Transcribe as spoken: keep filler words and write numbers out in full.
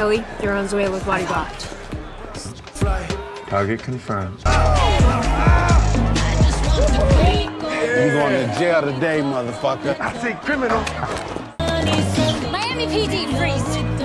Kelly, you're on his way with what he got. Target confirmed. You going to jail today, motherfucker. I say criminal. Miami P D, freeze.